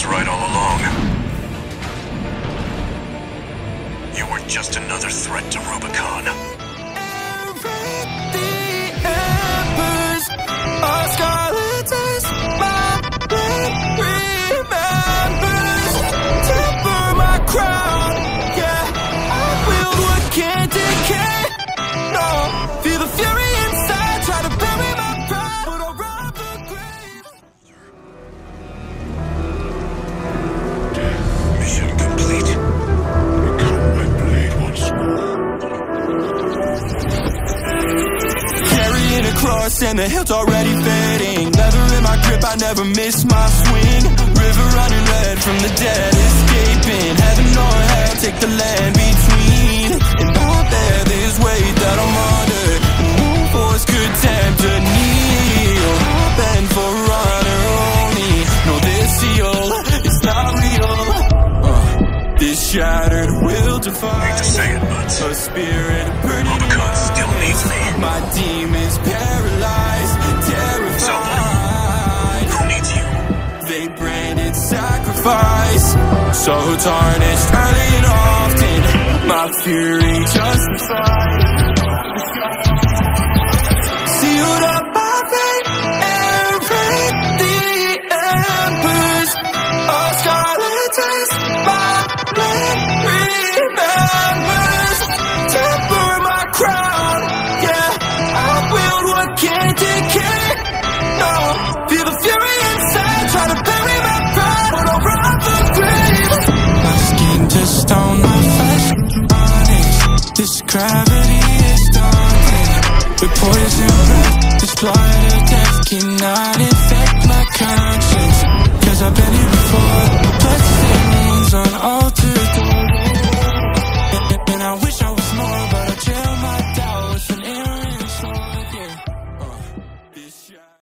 was right all along. You were just another threat to Rubicon. Everything happens. Our scarlet is my memory. Remembers. Temper my crown. Yeah, I will what can't decay. No, feel the fury. And the hilt's already fading. Leather in my grip, I never miss my swing. River running red from the dead, escaping. Heaven or hell, take the land between. And out there, this weight that I'm under, no force could tempt a kneel. I'll bend for honor only. No, this seal is not real. This shattered will define a spirit burning. Rubicon still needs me. My demons paralyzed, terrified. Who needs you? They branded sacrifice, so tarnished early and often. My fury justified. Sealed up by fate, everything embers of scarlet taste. My remembers, temper my crown. Yeah, I wield what can't decay. No, feel the fury inside, try to bury my pride, but I'll rob the grave. My skin to stone, my flesh honest. This gravity is daunting. With poison breath, this blight of death cannot infect my conscience. 'Cause I've been